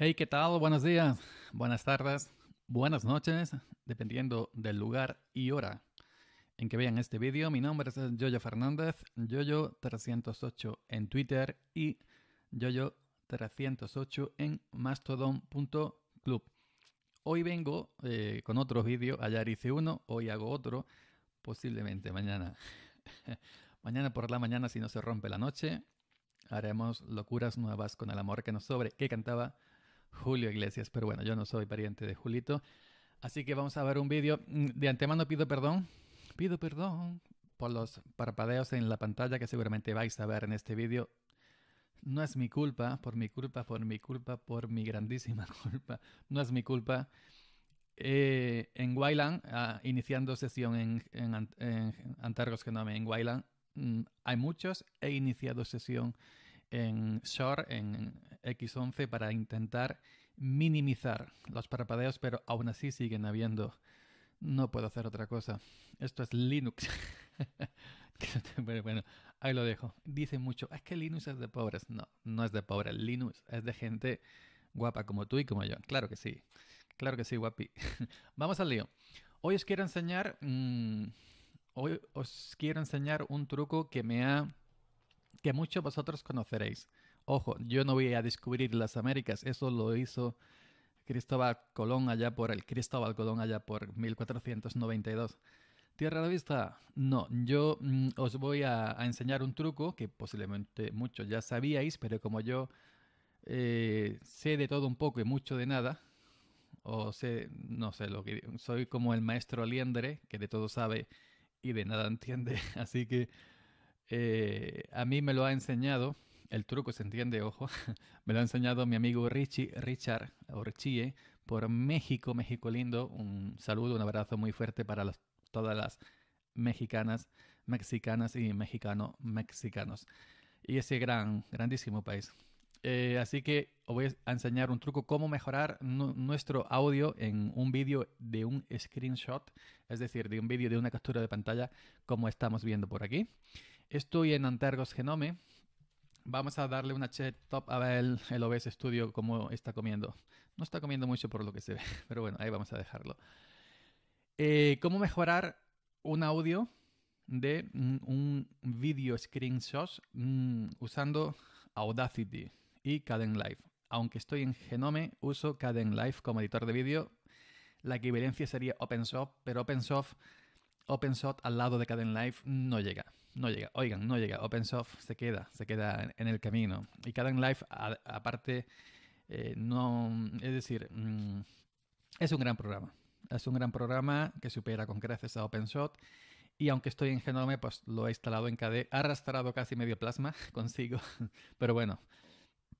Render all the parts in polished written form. Hey, ¿qué tal? Buenos días, buenas tardes, buenas noches, dependiendo del lugar y hora en que vean este vídeo. Mi nombre es Yoyo Fernández, Yoyo308 en Twitter y Yoyo308 en mastodon.club. Hoy vengo con otro vídeo. Ayer hice uno, hoy hago otro, posiblemente mañana. Mañana por la mañana, si no se rompe la noche, haremos locuras nuevas con el amor que nos sobre, que cantaba Julio Iglesias, pero bueno, yo no soy pariente de Julito, así que vamos a ver un vídeo. De antemano pido perdón por los parpadeos en la pantalla que seguramente vais a ver en este vídeo. No es mi culpa, por mi grandísima culpa, no es mi culpa. En Wayland, iniciando sesión en Antargos Genome, en Wayland hay muchos. He iniciado sesión en Shore, en X11, para intentar minimizar los parpadeos, pero aún así siguen habiendo. No puedo hacer otra cosa. Esto es Linux. Bueno, ahí lo dejo. Dicen mucho, es que Linux es de pobres. No, no es de pobres. Linux es de gente guapa como tú y como yo. Claro que sí. Claro que sí, guapi. Vamos al lío. Hoy os quiero enseñar... un truco que muchos vosotros conoceréis. Ojo, yo no voy a descubrir las Américas, eso lo hizo Cristóbal Colón allá por 1492. ¿Tierra a la vista? No, yo os voy a enseñar un truco que posiblemente muchos ya sabíais, pero como yo sé de todo un poco y mucho de nada, o sé, no sé lo que digo, soy como el maestro Liendre, que de todo sabe y de nada entiende, así que a mí me lo ha enseñado, el truco se entiende, ojo, me lo ha enseñado mi amigo Richard Orchie, por México, México lindo, un saludo, un abrazo muy fuerte para todas las mexicanas, mexicanas y mexicanos, y ese grandísimo país. Así que os voy a enseñar un truco, cómo mejorar nuestro audio en un vídeo de un screenshot, es decir, de un vídeo de una captura de pantalla, como estamos viendo por aquí. Estoy en Antargos Genome. Vamos a darle una check top a ver el OBS Studio cómo está comiendo. No está comiendo mucho por lo que se ve, pero bueno, ahí vamos a dejarlo. Cómo mejorar un audio de un vídeo screenshot usando Audacity y Kden Live. Aunque estoy en Genome, uso Kden Live como editor de vídeo. La equivalencia sería OpenSoft, pero OpenSoft al lado de Kden Live no llega. Oigan, no llega. OpenSoft se queda en el camino. Y Kden Live, aparte, no... Es decir, es un gran programa. Es un gran programa que supera con creces a OpenSoft. Y aunque estoy en Genome, pues lo he instalado en KDE, ha arrastrado casi medio plasma consigo. Pero bueno,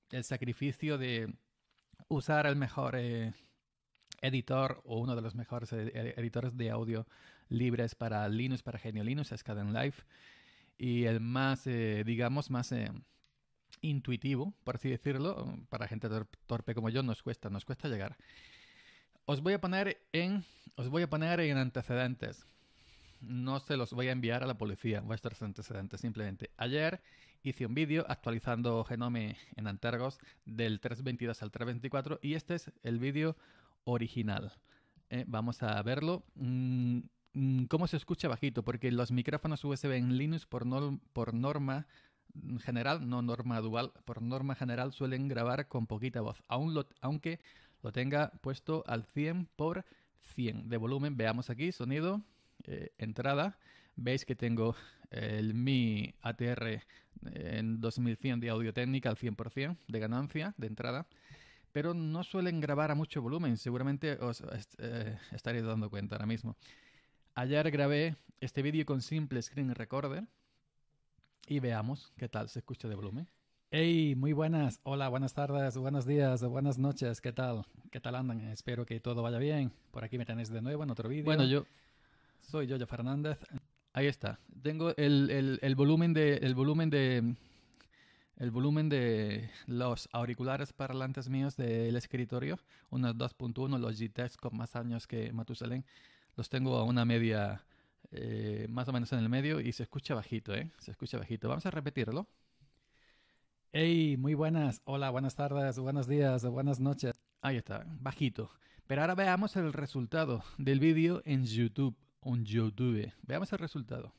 el sacrificio de usar el mejor editor o uno de los mejores editores de audio libres para Linux, para Genio Linux, es Kden Live. Y el más, digamos, más intuitivo, por así decirlo, para gente torpe como yo, nos cuesta llegar. Os voy a poner en antecedentes. No se los voy a enviar a la policía, vuestros antecedentes, simplemente. Ayer hice un vídeo actualizando Genome en Antargos del 3.22 al 3.24 y este es el vídeo original. Vamos a verlo. ¿Cómo se escucha bajito? Porque los micrófonos USB en Linux por norma general suelen grabar con poquita voz, aunque lo tenga puesto al 100% de volumen. Veamos aquí, sonido... entrada, veis que tengo el Mi ATR en 2100 de audio técnica al 100% de ganancia de entrada, pero no suelen grabar a mucho volumen, seguramente os estaréis dando cuenta ahora mismo. Ayer grabé este vídeo con simple screen recorder y veamos qué tal se escucha de volumen. ¡Hey! Muy buenas, hola, buenas tardes, buenos días, buenas noches, ¿qué tal? ¿Qué tal andan? Espero que todo vaya bien. Por aquí me tenéis de nuevo en otro vídeo. Bueno, yo... soy Yoyo Fernández. Ahí está. Tengo el volumen de los auriculares parlantes míos del escritorio, unos 2.1, los G-Tex con más años que Matusalén. Los tengo a una media, más o menos en el medio, y se escucha bajito, ¿eh? Se escucha bajito. Vamos a repetirlo. Hey, muy buenas. Hola, buenas tardes, buenos días, buenas noches. Ahí está, bajito. Pero ahora veamos el resultado del vídeo en YouTube. Veamos el resultado.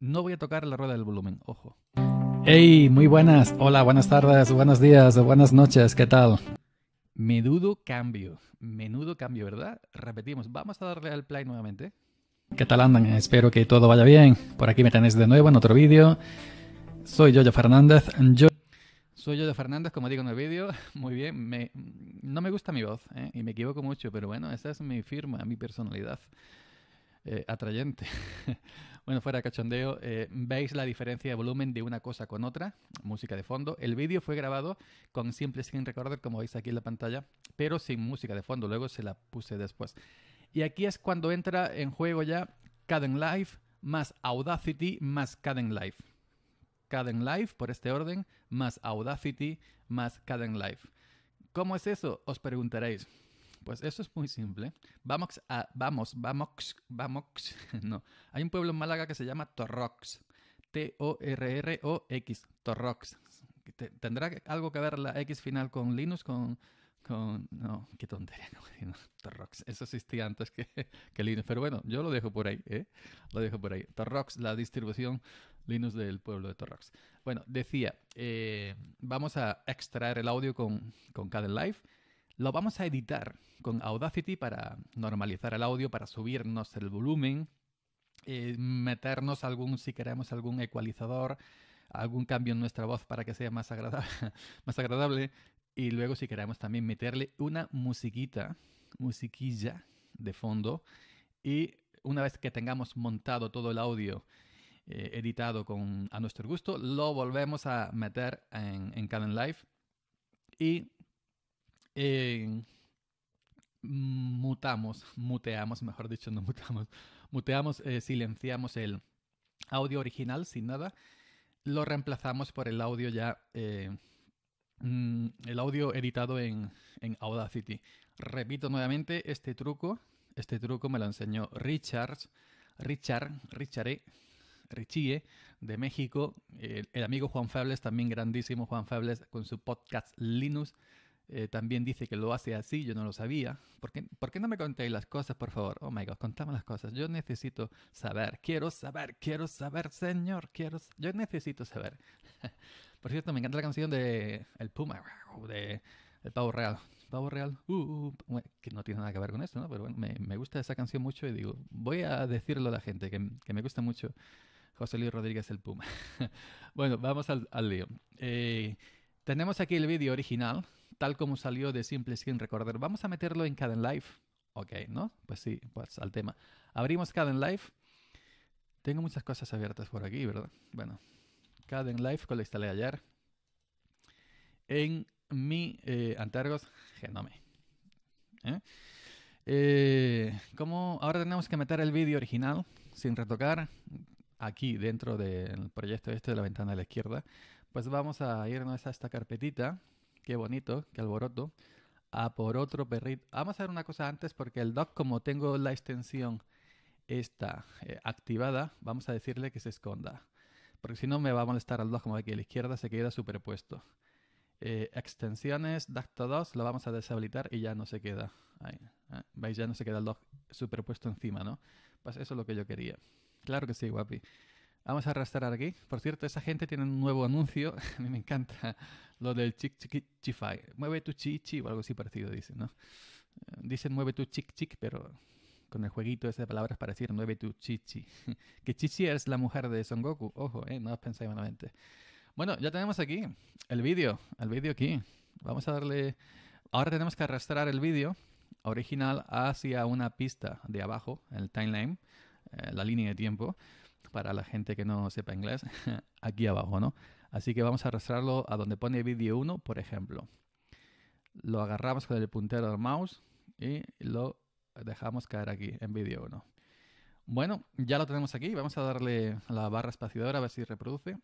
No voy a tocar la rueda del volumen, ojo. Hey, muy buenas. Hola, buenas tardes, buenos días, buenas noches. ¿Qué tal? Menudo cambio, ¿verdad? Repetimos, vamos a darle al play nuevamente. ¿Qué tal andan? Espero que todo vaya bien. Por aquí me tenéis de nuevo en otro vídeo. Soy Yoyo Fernández. Soy Yoyo Fernández, como digo en el vídeo. Muy bien, no me gusta mi voz, ¿eh? Y me equivoco mucho, pero bueno, esa es mi firma, mi personalidad atrayente. Bueno, fuera de cachondeo, veis la diferencia de volumen de una cosa con otra, música de fondo. El vídeo fue grabado con simple screen recorder, como veis aquí en la pantalla, pero sin música de fondo, luego se la puse después. Y aquí es cuando entra en juego ya Kdenlive Live más Audacity más Kdenlive Live. Kdenlive Live, por este orden, más Audacity, más Kdenlive Live. ¿Cómo es eso? Os preguntaréis. Pues eso es muy simple. Hay un pueblo en Málaga que se llama Torrox. T-O-R-R-O-X. Torrox. ¿Tendrá algo que ver la X final con Linux? No, qué tontería. Torrox. Eso existía antes que Linux. Pero bueno, yo lo dejo por ahí, ¿eh? Lo dejo por ahí. Torrox, la distribución Linux del pueblo de Torrox. Bueno, decía, vamos a extraer el audio con Kdenlive. Lo vamos a editar con Audacity para normalizar el audio, para subirnos el volumen, meternos algún, si queremos, algún ecualizador, algún cambio en nuestra voz para que sea más agradable. Y luego, si queremos, también meterle una musiquilla de fondo. Y una vez que tengamos montado todo el audio editado a nuestro gusto, lo volvemos a meter en Kdenlive y silenciamos el audio original sin nada, lo reemplazamos por el audio editado en Audacity. Repito nuevamente este truco me lo enseñó Richie de México, el amigo Juan Fables, también grandísimo Juan Fables, con su podcast Linux. También dice que lo hace así, yo no lo sabía. ¿Por qué no me contéis las cosas, por favor? Oh my God, contame las cosas. Yo necesito saber, quiero saber, señor, yo necesito saber. Por cierto, me encanta la canción de El Puma, del Pavo Real. Pavo Real, que no tiene nada que ver con esto, ¿no? Pero bueno, me gusta esa canción mucho y digo, voy a decirlo a la gente, que me gusta mucho José Luis Rodríguez El Puma. Bueno, vamos al lío. Tenemos aquí el vídeo original, tal como salió de simple screen recorder. Vamos a meterlo en Kdenlive. Ok, ¿no? Pues sí, pues al tema. Abrimos Kdenlive. Tengo muchas cosas abiertas por aquí, ¿verdad? Bueno, Kdenlive, que lo instalé ayer en mi Antergos Genome. Como ahora tenemos que meter el vídeo original sin retocar aquí dentro del proyecto este de la ventana de la izquierda, pues vamos a irnos a esta carpetita. Qué bonito, qué alboroto. A por otro perrito. Vamos a ver una cosa antes, porque el doc, como tengo la extensión esta activada, vamos a decirle que se esconda. Porque si no me va a molestar al doc, como aquí a la izquierda se queda superpuesto. Extensiones, Dacto 2, lo vamos a deshabilitar y ya no se queda. Ahí, ¿veis? Ya no se queda el doc superpuesto encima, ¿no? Pues eso es lo que yo quería. Claro que sí, guapi. Vamos a arrastrar aquí. Por cierto, esa gente tiene un nuevo anuncio. A mí me encanta lo del chic chic chifai. Mueve tu chichi o algo así parecido, dicen, ¿no? Dicen mueve tu chic chic, pero con el jueguito ese de palabras para decir mueve tu chichi. Que chichi es la mujer de Son Goku. Ojo, no os pensáis malamente. Bueno, ya tenemos aquí el vídeo aquí. Vamos a darle... Ahora tenemos que arrastrar el vídeo original hacia una pista de abajo, el timeline, la línea de tiempo. Para la gente que no sepa inglés, aquí abajo, ¿no? Así que vamos a arrastrarlo a donde pone vídeo 1, por ejemplo. Lo agarramos con el puntero del mouse y lo dejamos caer aquí, en vídeo 1. Bueno, ya lo tenemos aquí. Vamos a darle a la barra espaciadora a ver si reproduce.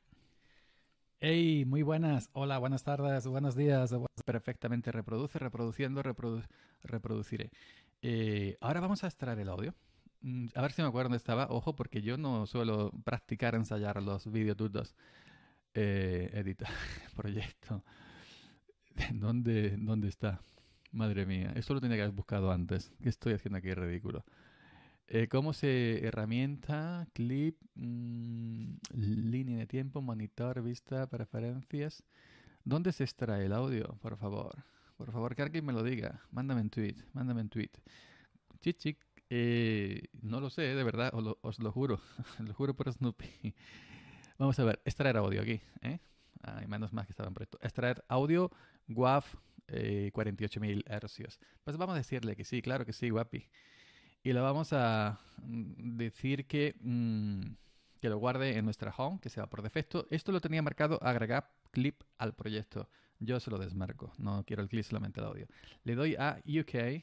¡Hey! Muy buenas. Hola, buenas tardes, buenos días. Perfectamente reproduce, reproduciré. Ahora vamos a extraer el audio. A ver si me acuerdo dónde estaba. Ojo, porque yo no suelo practicar ensayar los videotutos. editar proyecto. ¿Dónde está? Madre mía, esto lo tenía que haber buscado antes. ¿Qué estoy haciendo aquí? Ridículo. ¿Cómo se herramienta, clip, línea de tiempo, monitor, vista, preferencias? ¿Dónde se extrae el audio? Por favor. Por favor, que alguien me lo diga. Mándame un tweet. Mándame un tweet. Chichic. No lo sé, de verdad. Os lo juro. Lo juro por Snoopy. Vamos a ver. Extraer audio aquí. Ay, menos más que estaba en proyecto. Extraer audio. WAV 48.000 hercios. Pues vamos a decirle que sí. Claro que sí, guapi. Y le vamos a decir que lo guarde en nuestra home, que se va por defecto. Esto lo tenía marcado agregar clip al proyecto. Yo se lo desmarco. No quiero el clip, solamente el audio. Le doy a UK.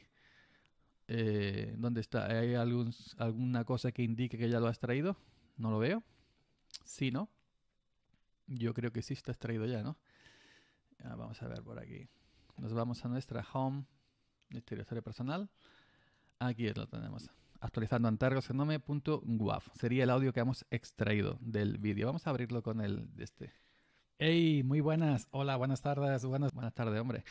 ¿Dónde está? ¿Hay alguna cosa que indique que ya lo has extraído? No lo veo. Sí, ¿no? Yo creo que sí está extraído ya, ¿no? Vamos a ver por aquí. Nos vamos a nuestra home, nuestro directorio personal. Aquí lo tenemos. Actualizando antergosenome.wav. Sería el audio que hemos extraído del vídeo. Vamos a abrirlo con el de este. ¡Hey! Muy buenas. Hola, buenas tardes. Buenas tardes, hombre.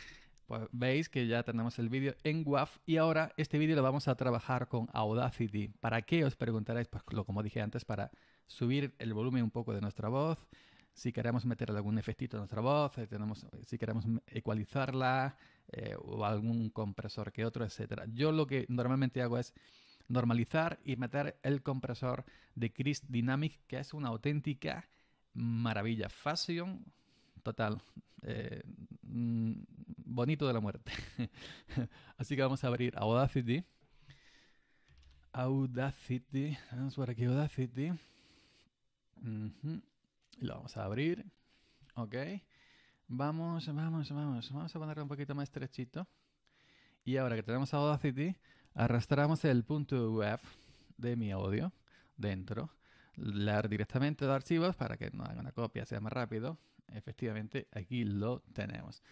Pues veis que ya tenemos el vídeo en WAV y ahora este vídeo lo vamos a trabajar con Audacity. ¿Para qué? Os preguntaréis. Pues como dije antes, para subir el volumen un poco de nuestra voz. Si queremos meter algún efectito a nuestra voz, si queremos ecualizarla o algún compresor que otro, etc. Yo lo que normalmente hago es normalizar y meter el compresor de Crisp Dynamic, que es una auténtica maravilla. Fashion total. Bonito de la muerte. Así que vamos a abrir Audacity. Vamos por aquí, Audacity. Y lo vamos a abrir. Ok. Vamos. Vamos a ponerlo un poquito más estrechito. Y ahora que tenemos Audacity, arrastramos el punto web de mi audio dentro. Leer directamente los archivos para que no haga una copia, sea más rápido. Efectivamente, aquí lo tenemos.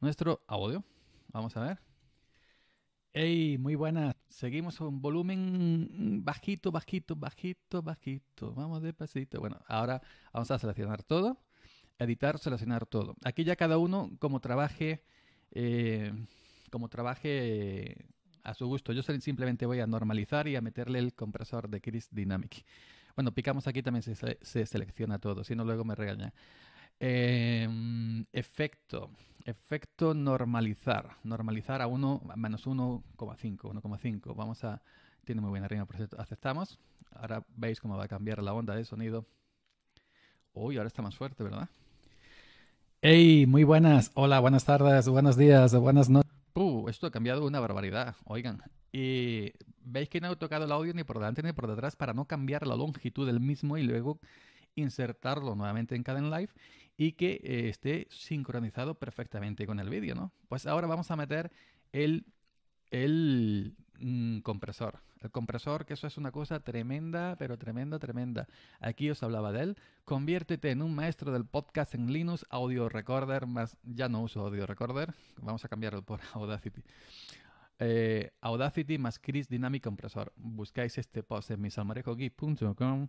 Nuestro audio. Vamos a ver. ¡Hey! Muy buenas. Seguimos con volumen bajito. Vamos despacito. Bueno, ahora vamos a seleccionar todo. Editar, seleccionar todo. Aquí ya cada uno como trabaje a su gusto. Yo simplemente voy a normalizar y a meterle el compresor de Crisp Dynamic. Bueno, picamos aquí, también se selecciona todo. Si no, luego me regaña. Efecto normalizar. Normalizar a 1, menos 1,5. Vamos a... Tiene muy buena rima, por cierto. Aceptamos. Ahora veis cómo va a cambiar la onda de sonido. Uy, ahora está más fuerte, ¿verdad? ¡Hey! Muy buenas. Hola, buenas tardes, buenos días, buenas noches. Esto ha cambiado una barbaridad, oigan. Y veis que no he tocado el audio ni por delante ni por detrás para no cambiar la longitud del mismo y luego insertarlo nuevamente en Kdenlive y que esté sincronizado perfectamente con el vídeo, ¿no? Pues ahora vamos a meter el compresor. El compresor, que eso es una cosa tremenda, pero tremenda. Aquí os hablaba de él. Conviértete en un maestro del podcast en Linux, Audio Recorder, más... Ya no uso Audio Recorder. Vamos a cambiarlo por Audacity. Audacity más Crisp Dynamic Compressor. Buscáis este post en misalmorejogeek.com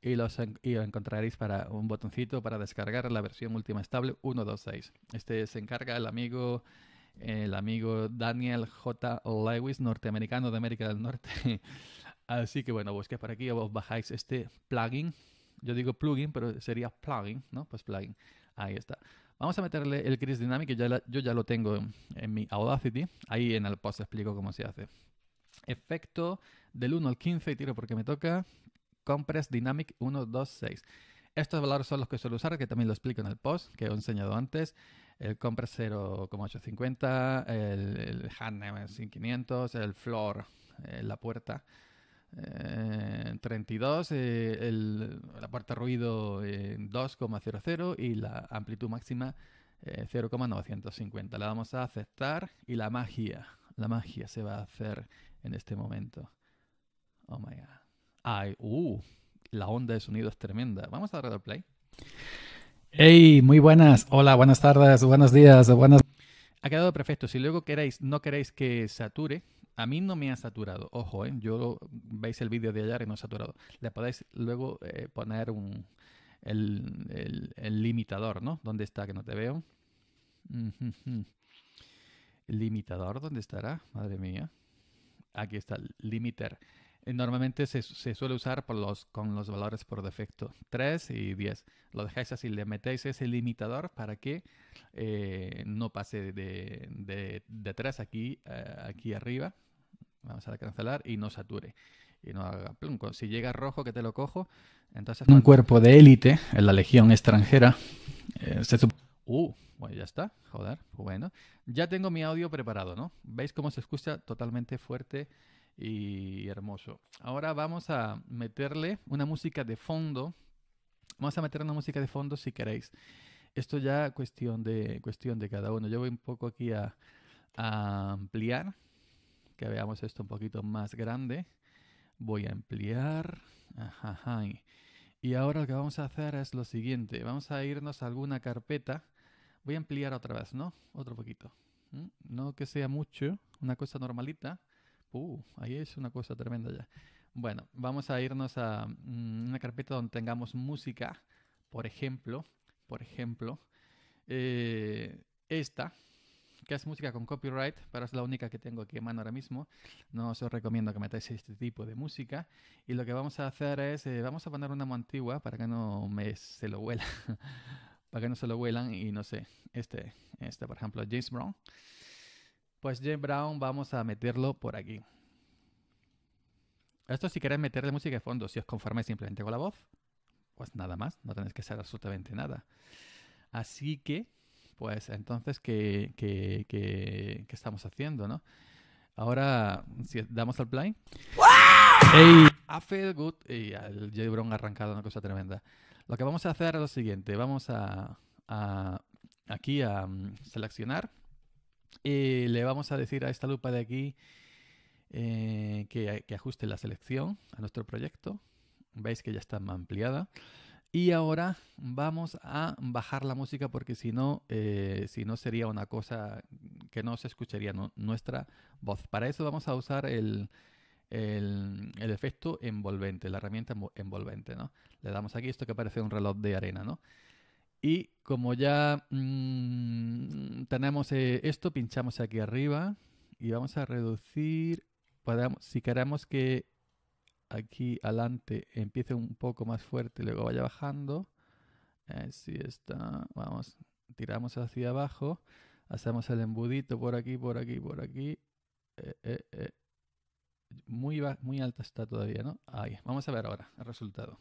y lo encontraréis para un botoncito para descargar la versión última estable 1.2.6. Este se encarga el amigo Daniel J. Lewis, norteamericano de América del Norte. Así que bueno, busquéis por aquí o os bajáis este plugin. Yo digo plugin, pero sería plugin, ¿no? Pues plugin. Ahí está. Vamos a meterle el Crisp Dynamic, que yo ya lo tengo en mi Audacity. Ahí en el post explico cómo se hace. Efecto del 1 al 15, y tiro porque me toca. Compress Dynamic 1.2.6. Estos valores son los que suelo usar, que también lo explico en el post, que he enseñado antes. El Compress 0.850, el Hartnett 500, el Floor, la puerta 32, la puerta ruido 2,00 y la amplitud máxima 0,950. Le damos a aceptar y la magia se va a hacer en este momento. Oh my god. Ay, la onda de sonido es tremenda. Vamos a darle al play. Hey, muy buenas. Hola, buenas tardes, buenos días, buenas. Ha quedado perfecto. Si luego no queréis que sature. A mí no me ha saturado, ojo, ¿eh? Veis el vídeo de ayer y no ha saturado. Le podéis luego poner el limitador, ¿no? ¿Dónde está? Que no te veo. El limitador, ¿dónde estará? Madre mía. Aquí está el limiter. Normalmente se suele usar con los valores por defecto, 3 y 10. Lo dejáis así, le metéis ese limitador para que no pase de 3 aquí, aquí arriba. Vamos a cancelar y no sature. Y no haga plum. Si llega rojo, que te lo cojo. Entonces, un cuerpo de élite en la legión extranjera. Bueno, ya está. Joder, bueno. Ya tengo mi audio preparado, ¿no? ¿Veis cómo se escucha totalmente fuerte y hermoso? Ahora vamos a meterle una música de fondo. Vamos a meter una música de fondo si queréis. Esto ya cuestión de cada uno. Yo voy un poco aquí a ampliar. Que veamos esto un poquito más grande. Voy a ampliar. Ajá. Y ahora lo que vamos a hacer es lo siguiente. Vamos a irnos a alguna carpeta. Voy a ampliar otra vez, ¿no? Otro poquito. No que sea mucho. Una cosa normalita. Ahí es una cosa tremenda ya. Bueno, vamos a irnos a una carpeta donde tengamos música. Por ejemplo, esta, que es música con copyright, pero es la única que tengo aquí en mano ahora mismo. No os recomiendo que metáis este tipo de música. Y lo que vamos a hacer es, vamos a poner una antigua para que no se lo huela. Para que no se lo huelan y no sé, este por ejemplo, James Brown. Pues James Brown vamos a meterlo por aquí. Esto si queréis meterle música de fondo, si os conformáis simplemente con la voz, pues nada más, no tenéis que hacer absolutamente nada. Así que, pues entonces, ¿qué estamos haciendo, no? Ahora, si damos al play... ¡Hey! I feel good. Y el James Brown ha arrancado una cosa tremenda. Lo que vamos a hacer es lo siguiente. Vamos aquí a seleccionar. Y le vamos a decir a esta lupa de aquí que ajuste la selección a nuestro proyecto. Veis que ya está ampliada. Y ahora vamos a bajar la música porque si no sería una cosa que no se escucharía nuestra voz. Para eso vamos a usar el efecto envolvente, la herramienta envolvente, ¿no? Le damos aquí esto que parece un reloj de arena, ¿no? Y como ya tenemos esto, pinchamos aquí arriba y vamos a reducir. Si queremos que aquí adelante empiece un poco más fuerte y luego vaya bajando. Así está. Vamos, tiramos hacia abajo. Hacemos el embudito por aquí. Muy alta está todavía, ¿no? Ahí. Vamos a ver ahora el resultado.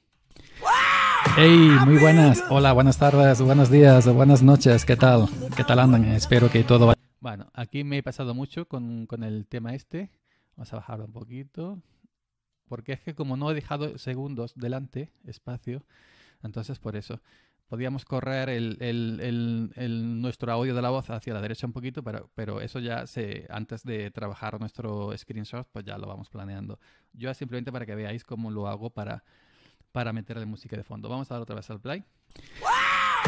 Hey, muy buenas. Hola, buenas tardes, buenos días, buenas noches. ¿Qué tal? ¿Qué tal andan? Espero que todo vaya. Bueno, aquí me he pasado mucho con el tema este. Vamos a bajarlo un poquito. Porque es que como no he dejado segundos delante, espacio, entonces por eso. Podíamos correr nuestro audio de la voz hacia la derecha un poquito, pero eso ya antes de trabajar nuestro screenshot, pues ya lo vamos planeando. Yo simplemente para que veáis cómo lo hago para meterle música de fondo. Vamos a dar otra vez al play.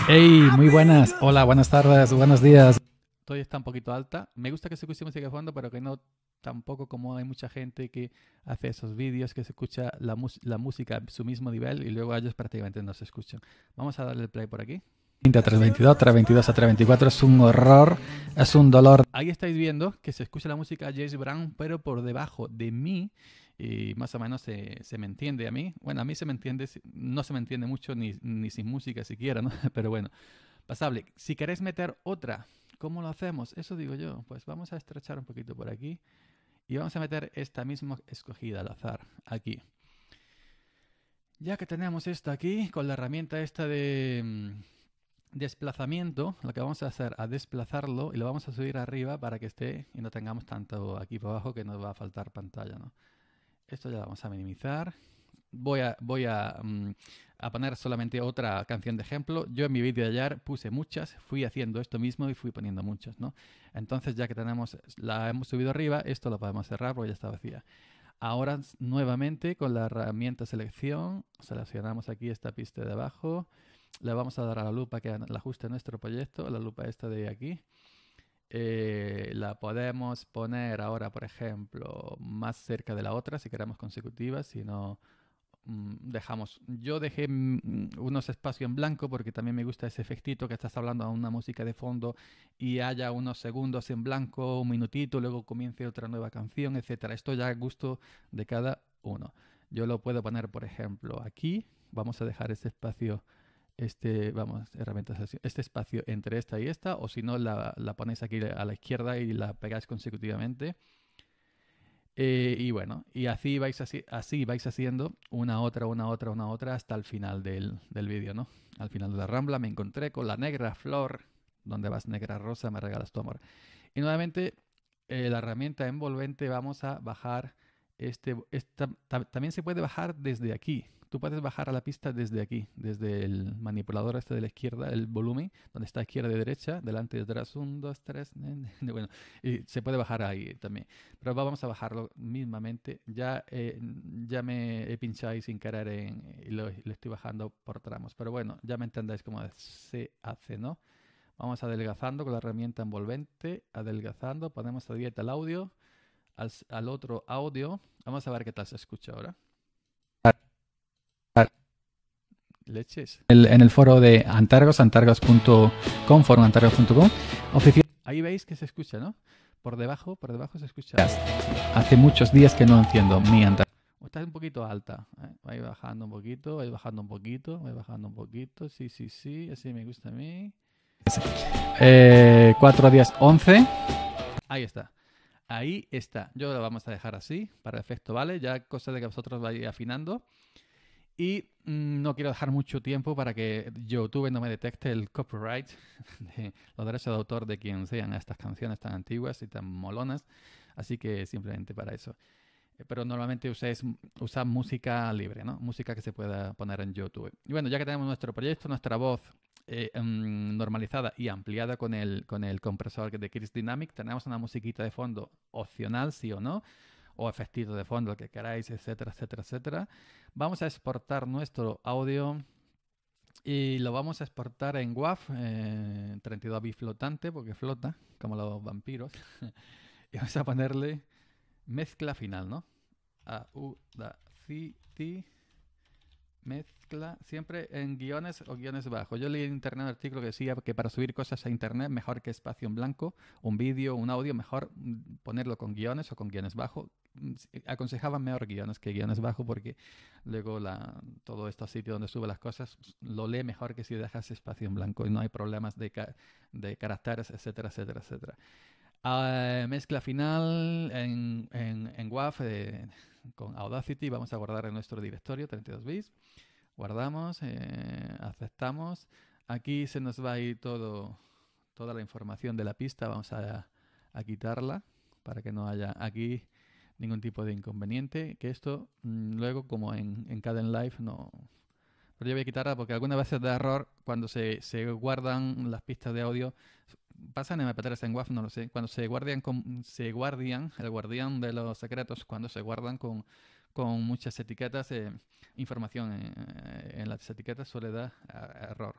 ¡Hey! Muy buenas. Hola, buenas tardes, buenos días. Todavía está un poquito alta. Me gusta que se escuche música de fondo, pero que no tampoco, como hay mucha gente que hace esos vídeos que se escucha la música a su mismo nivel y luego ellos prácticamente no se escuchan. Vamos a darle el play por aquí. 322, 322 a 324 es un horror, es un dolor. Ahí estáis viendo que se escucha la música de James Brown, pero por debajo de mí y más o menos se me entiende a mí. Bueno, a mí se me entiende, no se me entiende mucho ni sin música siquiera, ¿no? Pero bueno, pasable. Si queréis meter otra, ¿cómo lo hacemos? Eso digo yo. Pues vamos a estrechar un poquito por aquí. Y vamos a meter esta misma escogida al azar aquí. Ya que tenemos esta aquí, con la herramienta esta de desplazamiento, lo que vamos a hacer es desplazarlo y lo vamos a subir arriba para que esté y no tengamos tanto aquí para abajo que nos va a faltar pantalla, ¿no? Esto ya lo vamos a minimizar. Voy a poner solamente otra canción de ejemplo. Yo en mi vídeo de ayer puse muchas, fui haciendo esto mismo y fui poniendo muchas, ¿no? Entonces ya que la hemos subido arriba, esto lo podemos cerrar porque ya está vacía. Ahora nuevamente con la herramienta selección, seleccionamos aquí esta pista de abajo, le vamos a dar a la lupa que la ajuste a nuestro proyecto, la lupa esta de aquí. La podemos poner ahora, por ejemplo, más cerca de la otra si queremos consecutivas, si no... dejamos. Yo dejé unos espacios en blanco porque también me gusta ese efectito que estás hablando a una música de fondo y haya unos segundos en blanco, un minutito, luego comience otra nueva canción, etcétera. Esto ya a gusto de cada uno. Yo lo puedo poner, por ejemplo, aquí. Vamos a dejar este espacio, este espacio entre esta y esta, o si no, la ponéis aquí a la izquierda y la pegáis consecutivamente. Y bueno, y así vais haciendo una otra hasta el final del vídeo, ¿no? Al final de la rambla me encontré con la negra flor, donde vas negra rosa, me regalas tu amor. Y nuevamente, la herramienta envolvente, vamos a bajar, también se puede bajar desde aquí. Tú puedes bajar a la pista desde aquí, desde el manipulador este de la izquierda, el volumen, donde está izquierda y derecha, delante y detrás, 1, 2, 3, bueno, y se puede bajar ahí también. Pero vamos a bajarlo mismamente, ya me he pinchado ahí sin querer y lo estoy bajando por tramos. Pero bueno, ya me entendáis cómo se hace, ¿no? Vamos adelgazando con la herramienta envolvente, adelgazando, ponemos a dieta el audio, al otro audio. Vamos a ver qué tal se escucha ahora. Leches. En el foro de Antargos, antargos.com, foro antargos.com. Ahí veis que se escucha, ¿no? Por debajo se escucha. Hace muchos días que no enciendo mi Antargos. Está un poquito alta, ¿eh? Vais bajando un poquito, vais bajando un poquito, vais bajando un poquito. Sí, sí, sí, así me gusta a mí. 4:11. Ahí está. Ahí está. Yo lo vamos a dejar así, para efecto, ¿vale? Ya cosa de que vosotros vais afinando. Y no quiero dejar mucho tiempo para que YouTube no me detecte el copyright, de los derechos de autor de quien sean estas canciones tan antiguas y tan molonas. Así que simplemente para eso. Pero normalmente usad música libre, ¿no? Música que se pueda poner en YouTube. Y bueno, ya que tenemos nuestro proyecto, nuestra voz normalizada y ampliada con el compresor de Kiss Dynamic, tenemos una musiquita de fondo opcional, sí o no, o efectito de fondo, lo que queráis, etcétera, etcétera, etcétera. Vamos a exportar nuestro audio y lo vamos a exportar en WAV, 32 bits flotante, porque flota, como los vampiros. Y vamos a ponerle mezcla final, ¿no? A, U, D, C, T, mezcla, siempre en guiones o guiones bajos. Yo leí en internet un artículo que decía que para subir cosas a internet mejor que espacio en blanco, un vídeo, un audio, mejor ponerlo con guiones o con guiones bajos. Aconsejaban mejor guiones que guiones bajos porque luego todo este sitio donde sube las cosas lo lee mejor que si dejas espacio en blanco y no hay problemas de caracteres, etcétera, etcétera, etcétera. Mezcla final en WAV con Audacity. Vamos a guardar en nuestro directorio 32 bits. Guardamos, aceptamos. Aquí se nos va a ir toda la información de la pista. Vamos a quitarla para que no haya aquí ningún tipo de inconveniente. Que esto luego, como en Kdenlive Live, no. Pero yo voy a quitarla porque algunas veces da error cuando se guardan las pistas de audio. Pasan MP3 en WAV, no lo sé. Cuando el guardián de los secretos, cuando se guardan con muchas etiquetas, información en las etiquetas suele dar error.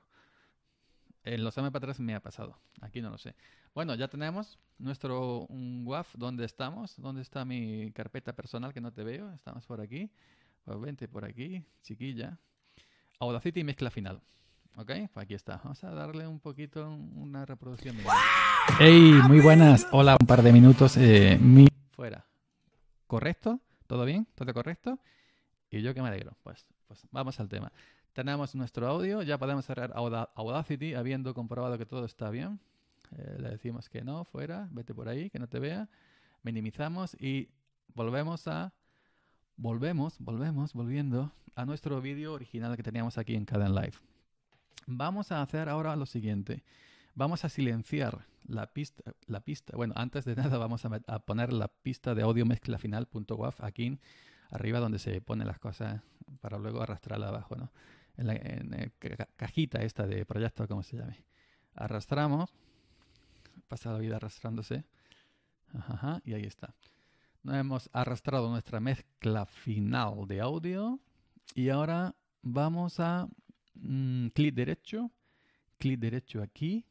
En los MP3 me ha pasado. Aquí no lo sé. Bueno, ya tenemos nuestro WAV. ¿Dónde estamos? ¿Dónde está mi carpeta personal que no te veo? Estamos por aquí. Pues vente por aquí, chiquilla. Audacity y mezcla final. Ok, pues aquí está. Vamos a darle un poquito una reproducción. ¡Hey! Muy buenas. Hola, un par de minutos. Fuera. ¿Correcto? ¿Todo bien? ¿Todo correcto? Y yo que me alegro. Pues vamos al tema. Tenemos nuestro audio. Ya podemos cerrar Audacity habiendo comprobado que todo está bien. Le decimos que no. Fuera. Vete por ahí, que no te vea. Minimizamos y volvemos a... volviendo a nuestro vídeo original que teníamos aquí en Kdenlive. Vamos a hacer ahora lo siguiente. Vamos a silenciar la pista. Bueno, antes de nada vamos a poner la pista de audio mezcla final.wav aquí arriba donde se ponen las cosas para luego arrastrarla abajo, ¿no? En la cajita esta de proyecto, como se llame. Arrastramos. Pasa la vida arrastrándose. Ajá, y ahí está. Nos hemos arrastrado nuestra mezcla final de audio. Y ahora vamos a... clic derecho aquí.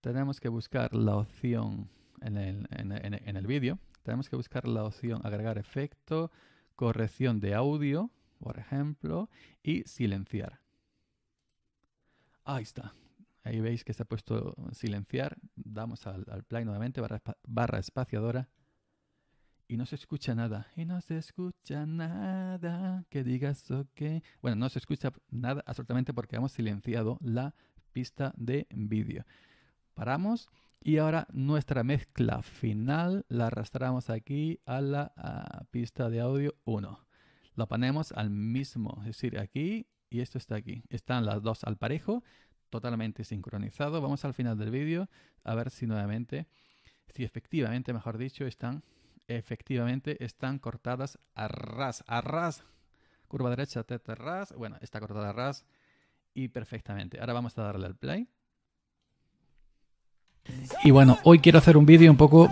Tenemos que buscar la opción en el vídeo, tenemos que buscar la opción agregar efecto, corrección de audio, por ejemplo, y silenciar. Ahí está. Ahí veis que se ha puesto silenciar. Damos al play nuevamente, barra espaciadora. Y no se escucha nada. Y no se escucha nada que digas ok. Bueno, no se escucha nada absolutamente porque hemos silenciado la pista de vídeo. Paramos y ahora nuestra mezcla final la arrastramos aquí a la pista de audio 1. La ponemos al mismo, es decir, aquí y esto está aquí. Están las dos al parejo, totalmente sincronizado. Vamos al final del vídeo a ver si nuevamente, si efectivamente, mejor dicho, están... Efectivamente están cortadas a ras, curva derecha, teta ras, bueno, está cortada a ras y perfectamente. Ahora vamos a darle al play. Y bueno, hoy quiero hacer un vídeo un poco...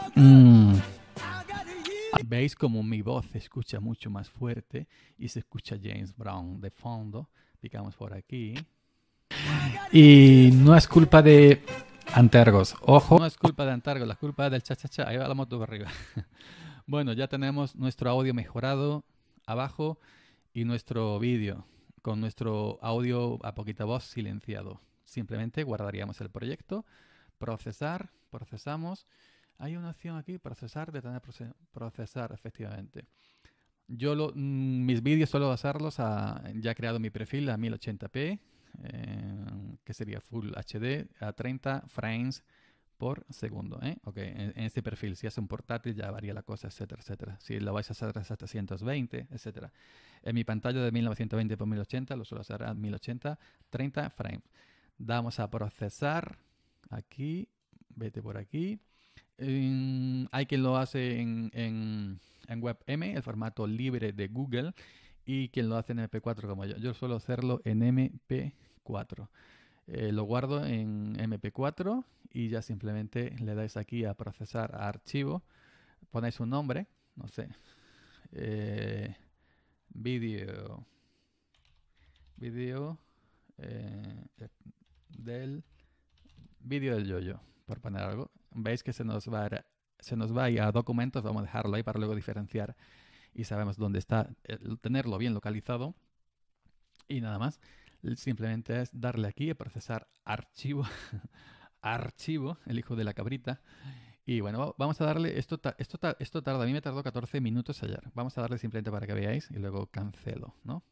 Veis como mi voz se escucha mucho más fuerte y se escucha James Brown de fondo. Picamos por aquí. Y no es culpa de... Antergos, ojo. No es culpa de Antergos, la culpa es del cha-cha-cha. Ahí va la moto para arriba. Bueno, ya tenemos nuestro audio mejorado abajo y nuestro vídeo con nuestro audio a poquita voz silenciado. Simplemente guardaríamos el proyecto, procesar, procesamos. Hay una opción aquí, procesar, detener, procesar, efectivamente. Yo mis vídeos suelo hacerlos, ya he creado mi perfil a 1080p. Que sería Full HD a 30 frames por segundo. Okay. En este perfil, si hace un portátil ya varía la cosa, etcétera, etcétera. Si lo vais a hacer a 720, etcétera. En mi pantalla de 1920x1080, lo suelo hacer a 1080, 30 frames. Damos a procesar aquí, vete por aquí. Hay quien lo hace en WebM, el formato libre de Google, y quien lo hace en MP4 como yo. Yo suelo hacerlo en MP4. Lo guardo en MP4 y ya simplemente le dais aquí a procesar a archivo. Ponéis un nombre, no sé, vídeo del yoyo, por poner algo. Veis que se nos va a ir a documentos, vamos a dejarlo ahí para luego diferenciar. Y sabemos dónde está, tenerlo bien localizado. Y nada más. Simplemente es darle aquí a procesar archivo. Archivo, el hijo de la cabrita. Y bueno, vamos a darle... Esto tarda, a mí me tardó 14 minutos ayer. Vamos a darle simplemente para que veáis y luego cancelo, ¿no?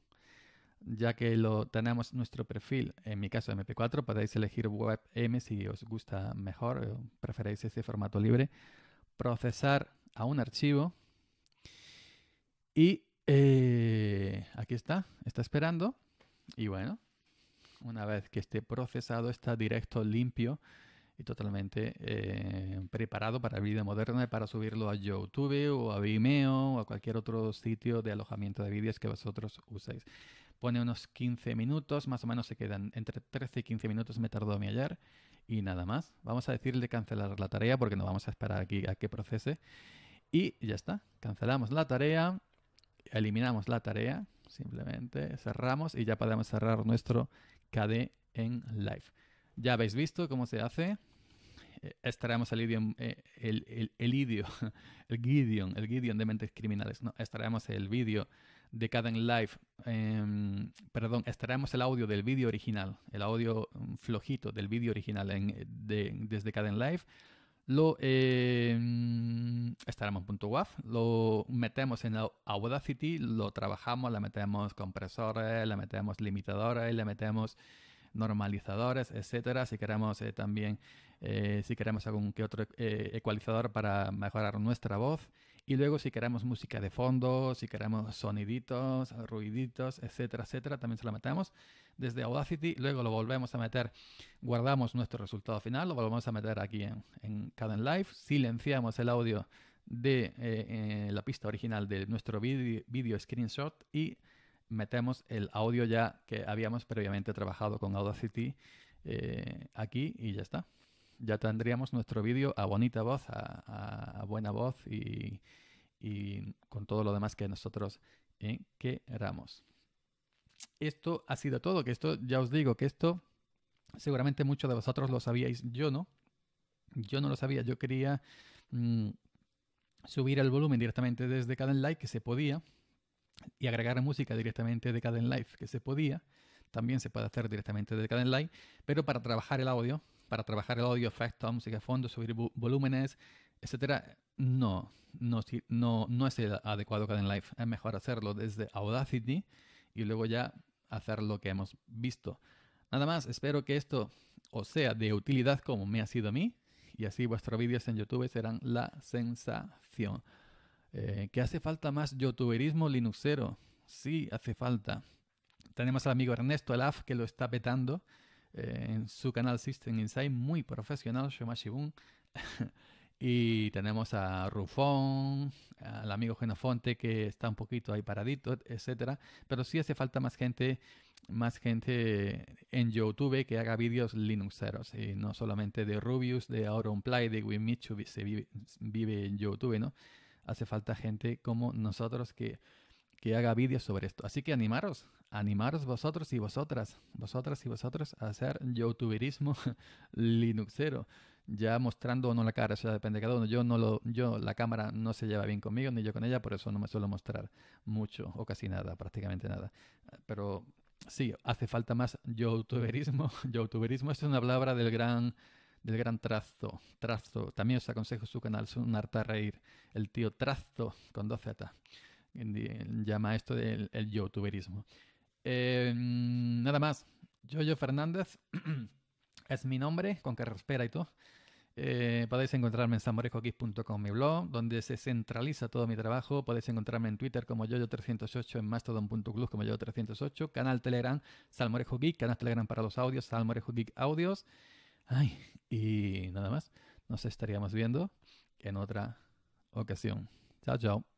Ya que lo tenemos nuestro perfil, en mi caso MP4, podéis elegir WebM si os gusta mejor, preferéis ese formato libre. Procesar a un archivo. Y aquí está esperando. Y bueno, una vez que esté procesado, está directo, limpio y totalmente preparado para vida moderna y para subirlo a YouTube o a Vimeo o a cualquier otro sitio de alojamiento de vídeos que vosotros uséis. Pone unos 15 minutos, más o menos se quedan entre 13 y 15 minutos, me tardó a mí ayer. Y nada más. Vamos a decirle cancelar la tarea porque no vamos a esperar aquí a que procese. Y ya está. Cancelamos la tarea. Eliminamos la tarea, simplemente cerramos y ya podemos cerrar nuestro KDE en live. Ya habéis visto cómo se hace. Extraemos el Gideon de Mentes Criminales. No, extraemos el vídeo de KDE en live. Perdón, extraemos el audio del vídeo original, el audio flojito del vídeo original desde KDE en live. Lo estaremos en .wav, lo metemos en Audacity, lo trabajamos, le metemos compresores, le metemos limitadores, le metemos normalizadores, etcétera. Si queremos también, si queremos algún que otro ecualizador para mejorar nuestra voz. Y luego si queremos música de fondo, si queremos soniditos, ruiditos, etcétera, etcétera, también se lo metemos desde Audacity. Luego lo volvemos a meter, guardamos nuestro resultado final, lo volvemos a meter aquí en KDE Live. Silenciamos el audio de la pista original de nuestro video screenshot y metemos el audio ya que habíamos previamente trabajado con Audacity aquí y ya está. Ya tendríamos nuestro vídeo a bonita voz, a buena voz y con todo lo demás que nosotros queramos. Esto ha sido todo, que esto ya os digo que esto seguramente muchos de vosotros lo sabíais, yo no lo sabía, yo quería subir el volumen directamente desde KDE Live, que se podía, y agregar música directamente de Kdenlive que se podía. También se puede hacer directamente de Kdenlive, pero para trabajar el audio, efectos, música de fondo, subir volúmenes, etcétera, no es el adecuado Kdenlive. Es mejor hacerlo desde Audacity y luego ya hacer lo que hemos visto. Nada más, espero que esto os sea de utilidad como me ha sido a mí, y así vuestros vídeos en YouTube serán la sensación. ¿Que hace falta más youtuberismo linuxero? Sí, hace falta. Tenemos al amigo Ernesto Alaf, que lo está petando en su canal System Insight, muy profesional, Shomashibun. Y tenemos a Rufón, al amigo Genofonte, que está un poquito ahí paradito, etcétera. Pero sí hace falta más gente en YouTube que haga vídeos linuxeros, y no solamente de Rubius, de AuronPlay, de Wimichu, se vive en YouTube, ¿no? Hace falta gente como nosotros que haga vídeos sobre esto. Así que animaros vosotros y vosotras, a hacer youtuberismo linuxero. Ya mostrando o no la cara, eso depende de cada uno. La cámara no se lleva bien conmigo, ni yo con ella, por eso no me suelo mostrar mucho o casi nada, prácticamente nada. Pero sí, hace falta más youtuberismo. Youtuberismo es una palabra del gran Trazo. También os aconsejo su canal, es un harta reír. El tío Trazo, con 2 Z. Llama esto el youtuberismo. Nada más. Yoyo Fernández es mi nombre, con carraspera y todo. Podéis encontrarme en samorejokix.com, mi blog, donde se centraliza todo mi trabajo. Podéis encontrarme en Twitter como yoyo308, en mastodon.club como yoyo308, canal Telegram salmorejokix, canal Telegram para los audios, salmorejokix audios. Ay, y nada más. Nos estaríamos viendo en otra ocasión. Chao, chao.